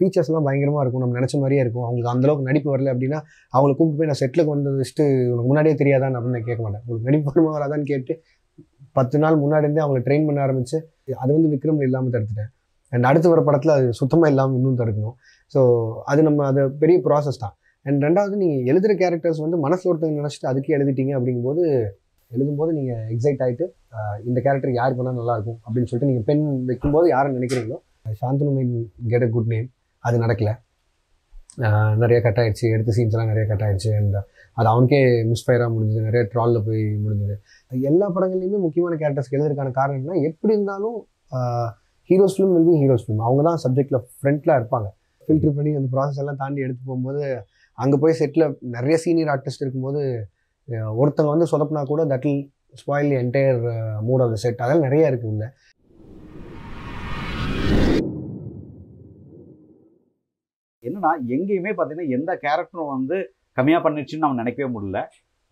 features எல்லாம் பயங்கரமா இருக்கும் நம்ம நினைச்ச மாதிரியே இருக்கும் உங்களுக்கு அந்த அளவுக்கு நடிப்பு வரல அப்படினா அவங்கள கூப்பிட்டு போய் நான் செட்லுக்கு வந்தது just முன்னாடியே தெரியாதான்னு அப்படின கேட்க மாட்டேன் உங்களுக்கு நடிப்பு வரமா வராதான்னு கேட்டு 10 நாள் முன்னாடி இருந்தே அவங்கள ட்ரெயின் பண்ண ஆரம்பிச்சு அது வந்து விக்ரம் இல்லாம தடுத்துட்டேன் and அடுத்து வர படத்துல அது சுத்தமா இல்லாம இன்னும் தடுக்கணும் சோ அது நம்ம அது பெரிய process தான் and ரெண்டாவது நீங்க எழுதுற characters வந்து மனசுல ஒருத்தங்க நினைச்சிட்டு அதுக்கு எழுதிட்டீங்க அப்படிங்கும்போது எழுதும்போது நீங்க எக்ஸைட் ஆயிட்டு இந்த character யார் பண்ணா நல்லா இருக்கும் அப்படினு சொல்லிட்டு நீங்க pen வைக்கும்போது யாரை நினைக்கிறீங்களோ Shantanu may get a good name. That's not நிறைய கட் ஆயிடுச்சு எடுத்த சீன்ஸ்லாம் நிறைய கட் ஆயிடுச்சு and அது அவனுக்கே மிஸ்ஃபயரா முடிஞ்சது நிறைய ட்ரால்ல போய் முடிஞ்சது எல்லா படங்கள்லயுமே முக்கியமான கேரக்டர்ஸ் எழுதுறதுக்கான காரணம் என்ன எப்படி இருந்தாலும் heroes film will be heroes film அவங்க தான் சப்ஜெக்ட்ல ஃப்ரண்ட்ல இருப்பாங்க ஃபில்டர் பண்ணி அந்த process எல்லாம் தாண்டி எடுத்து போயும்போது அங்க போய் செட்ல நிறைய சீனியர் ஆர்டிஸ்ட் இருக்கும்போது ஒருத்தங்க வந்து சொதப்பினா கூட that will spoil the entire mood of the set அதெல்லாம் நிறைய இருக்கு உள்ள என்னன்னா எங்கயுமே பாத்தீங்கன்னா எந்த கேரக்டரும் வந்து கம்மியா பண்ணிருச்சுன்னு நம்ம நினைக்கவே முடியல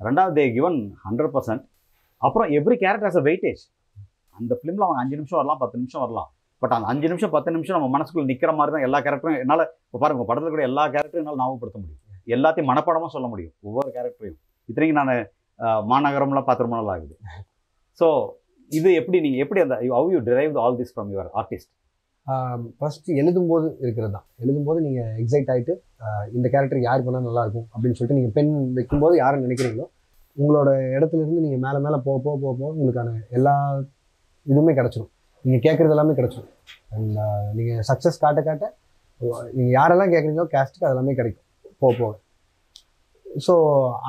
ரெண்டாவது கிவன் 100% அப்புறம் every character has a weightage அந்த ஃபிலிம்ல அவங்க 5 நிமிஷம் வரலாம் 10 நிமிஷம் வரலாம் பட் அந்த 5 நிமிஷம் 10 நிமிஷம் நம்ம மனசுக்குள்ள நிக்கிற மாதிரி தான் எல்லா கேரக்டரும் என்னால இப்ப பாருங்க படத்துல கூட எல்லா கேரக்டரும் என்னால ஞாபகப்படுத்த முடியும் எல்லாத்தையும் மனப்பாடமா சொல்ல முடியும் ஒவ்வொரு கேரக்டரையும் இத்தனைக்கு நான் மாநகரம்லாம் பாத்திரமா நல்லா ஆகுது சோ இது எப்படி நீங்க எப்படி அந்த how you derived all this from your artist first எழுதும்போது இருக்கிறது தான் எழுதும்போது நீங்கள் எக்ஸைட் ஆகிட்டு இந்த கேரக்டர் யார் பண்ணால் நல்லா இருக்கும் அப்படின்னு சொல்லிட்டு நீங்கள் பென் வைக்கும்போது யாரை நினைக்கிறீங்களோ உங்களோட இடத்துலேருந்து நீங்கள் மேலே மேலே போக போக போக போக உங்களுக்கான எல்லா இதுவுமே கிடச்சிடும் நீங்கள் கேட்குறது எல்லாமே கிடச்சிடும் அண்ட் நீங்கள் சக்ஸஸ் காட்ட காட்ட நீங்கள் யாரெல்லாம் கேட்குறீங்களோ கேஸ்ட்டுக்கு அதெல்லாமே கிடைக்கும் போக போக ஸோ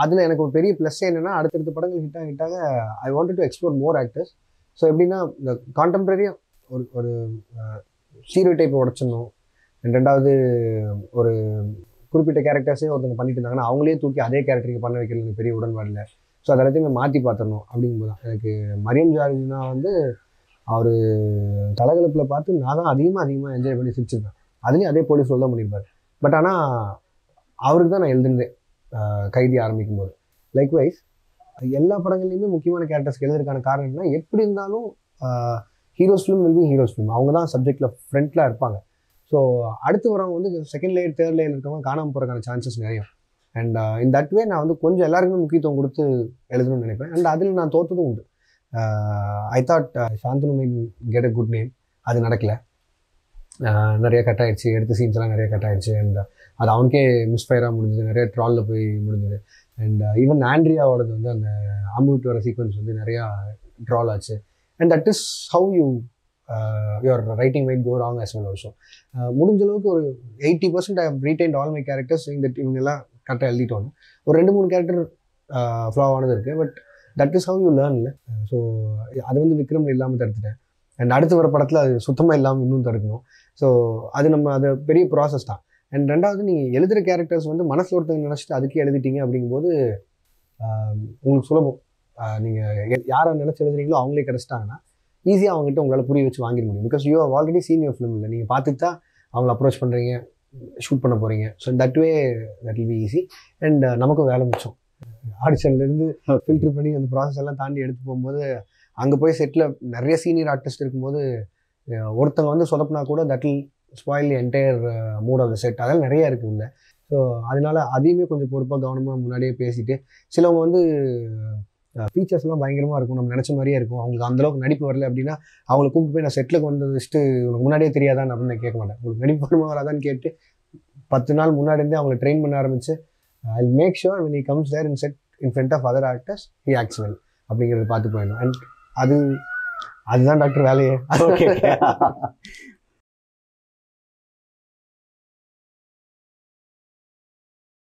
அதில் எனக்கு ஒரு பெரிய ப்ளஸ் என்னென்னா அடுத்தடுத்த படங்கள் ஹிட்டாக I wanted to explore more actors so எப்படின்னா இந்த கான்டெம்பரரியாக ஒரு ஒரு ஸ்டீரியோடைப் உடைச்சிடணும் ரெண்டாவது ஒரு குறிப்பிட்ட கேரக்டர்ஸே ஒருத்தவங்க பண்ணிட்டு இருந்தாங்கன்னா அவங்களே தூக்கி அதே கேரக்டருக்கு பண்ண வைக்கிறது எனக்கு பெரிய உடன்பாடு இல்லை ஸோ அது எல்லாத்தையுமே மாற்றி பார்த்துடணும் அப்படிங்கும்போது தான் எனக்கு மரியம் ஜார்ஜ்னா வந்து அவர் தலகலப்பில் பார்த்து நான் தான் அதிகமாக என்ஜாய் பண்ணி சிரிச்சிருப்பேன் அதுலேயும் அதே போலீஸ் ரோல் தான் பண்ணியிருப்பார் பட் ஆனால் அவருக்கு தான் நான் எழுதிருந்தேன் கைதி ஆரம்பிக்கும் போது லைக்வைஸ் எல்லா படங்கள்லையுமே முக்கியமான கேரக்டர்ஸ்க்கு எழுதுறதுக்கான காரணம் என்ன எப்படி இருந்தாலும் heroes film will be heroes film அவங்க தான் சப்ஜெக்டில் ஃப்ரண்ட்ல இருப்பாங்க ஸோ அடுத்து வரவங்க வந்து செகண்ட் லேயர் தேர்ட் லேயர் இருக்கவங்க காணாமல் போகிறதுக்கான சான்சஸ் நிறையா அண்ட் இன் தட் வே நான் வந்து கொஞ்சம் எல்லாருக்குமே முக்கியத்துவம் கொடுத்து எழுதணும்னு நினைப்பேன் அண்ட் அதில் நான் தோற்றதும் உண்டு I thought Shantanu may get a good name அது நடக்கல நிறைய கட் ஆயிடுச்சு எடுத்த சீன்ஸ்லாம் நிறைய கட் ஆயிடுச்சு அண்ட் அது அவனுக்கே மிஸ்ஃபயரா முடிஞ்சது நிறைய ட்ரால்ல போய் முடிஞ்சது அண்ட் ஈவன் ஆண்ட்ரியாவோடது வந்து அந்த அம்பூட்டு வர சீக்வன்ஸ் வந்து நிறையா ட்ரால் ஆச்சு and that is how your writing might go wrong as well also mudinja அளவுக்கு ஒரு 80% I have retained all my characters saying that இவங்க எல்லாம் கரெக்ட்டா எழுதிட்டோம் ஒரு ரெண்டு மூணு character flaw ஆனது இருக்கு but that is how you learn so அது வந்து விக்ரம் இல்லாம தடுத்துட்டேன் and அடுத்து வர படத்துல அது சுத்தமா இல்லாம இன்னும் தடுக்கணும் so அது நம்ம அது பெரிய process தான் and ரெண்டாவது நீங்க எழுதுற characters வந்து மனசுல ஒருத்தங்க நினைச்சிட்டு அதுக்கு எழுதிட்டீங்க அப்படிங்கும்போது உங்களுக்கு சுலபம் நீங்க யாரை நினைச்சு எழுதுறீங்களோ அவங்களே கிடைச்சிட்டாங்கன்னா ஈஸியாக அவங்ககிட்ட உங்களால் புரிய வச்சு வாங்கிட முடியும் because you have already seen your film இல்லை நீங்கள் பார்த்துட்டு தான் அவங்கள அப்ரோச் பண்ணுறீங்க ஷூட் பண்ண போகிறீங்க so that way that will be easy and நமக்கும் வேலை மிச்சம் ஆடிஷன்லேருந்து ஃபில்டர் பண்ணி அந்த ப்ராசஸ் எல்லாம் தாண்டி எடுத்து போகும்போது அங்கே போய் செட்டில் நிறைய சீனியர் ஆர்டிஸ்ட் இருக்கும்போது ஒருத்தங்க வந்து சொதப்பினா கூட that will spoil the entire mood of the set அதெல்லாம் நிறையா இருக்குது உள்ள ஸோ அதனால் அதையுமே கொஞ்சம் பொறுப்பாக கவனமாக முன்னாடியே பேசிட்டு சிலவங்க வந்து ஃபீச்சர்ஸ்லாம் பயங்கரமாக இருக்கும் நம்ம நினச்ச மாதிரியே இருக்கும் அவங்களுக்கு அந்தளவுக்கு நடிப்பு வரல அப்படின்னா அவங்கள கூப்பிட்டு போய் நான் செட்லுக்கு வந்து வச்சுட்டு உனக்கு முன்னாடியே தெரியாதான்னு அப்படின்னு கேட்க மாட்டேன் உங்களுக்கு நடிப்பு வரமா வராதான்னு கேட்டு 10 நாள் முன்னாடி இருந்தே அவங்கள ட்ரெயின் பண்ண ஆரம்பிச்சு I will make sure when he comes there in set in front of other actors he acts well அப்படிங்கிறது பார்த்து போயிடணும் அண்ட் அதுதான் டாக்டர் வேலையே